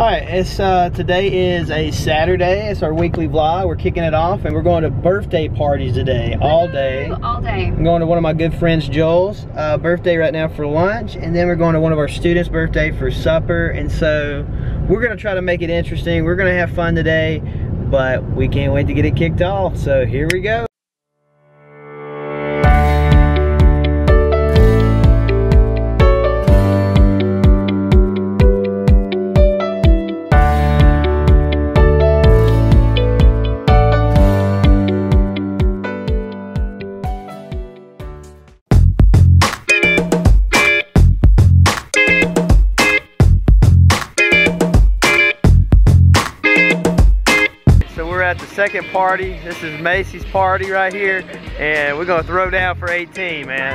Alright, today is a Saturday. It's our weekly vlog. We're kicking it off and we're going to birthday parties today, all day. Ooh, all day. I'm going to one of my good friends, Joel's birthday right now for lunch, and then we're going to one of our students' birthday for supper. And so we're going to try to make it interesting. We're going to have fun today, but we can't wait to get it kicked off. So here we go. Second party. This is Macy's party right here, and we're gonna throw down for 18, man.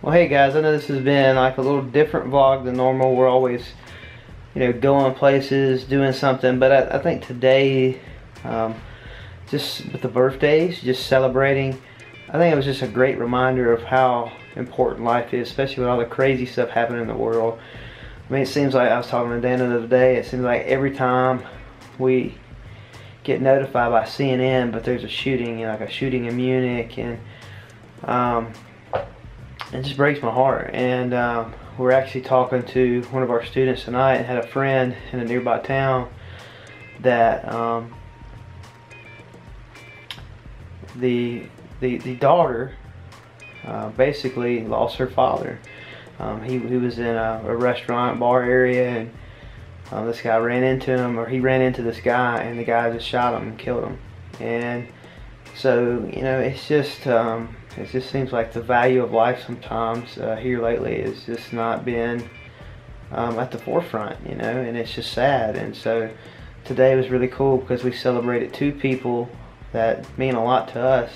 Well, hey guys, I know this has been like a little different vlog than normal. We're always, you know, going places, doing something, but I think today, just with the birthdays, just celebrating, I think it was just a great reminder of how important life is, especially with all the crazy stuff happening in the world. I mean, it seems like, I was talking to Dan the other day, it seems like every time we get notified by CNN, but there's a shooting, you know, like a shooting in Munich, and it just breaks my heart. And we're actually talking to one of our students tonight, and had a friend in a nearby town that the daughter basically lost her father. He was in a restaurant bar area, and this guy ran into him, or he ran into this guy, and the guy just shot him and killed him. And so, you know, it's just it just seems like the value of life sometimes here lately is just not been at the forefront, you know, and it's just sad. And so today was really cool because we celebrated two people that mean a lot to us.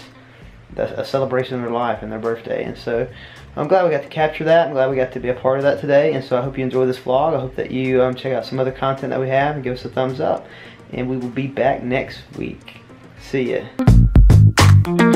That's a celebration of their life and their birthday, and so I'm glad we got to capture that. I'm glad we got to be a part of that today, and so I hope you enjoy this vlog. I hope that you check out some other content that we have and give us a thumbs up, and we will be back next week. See ya.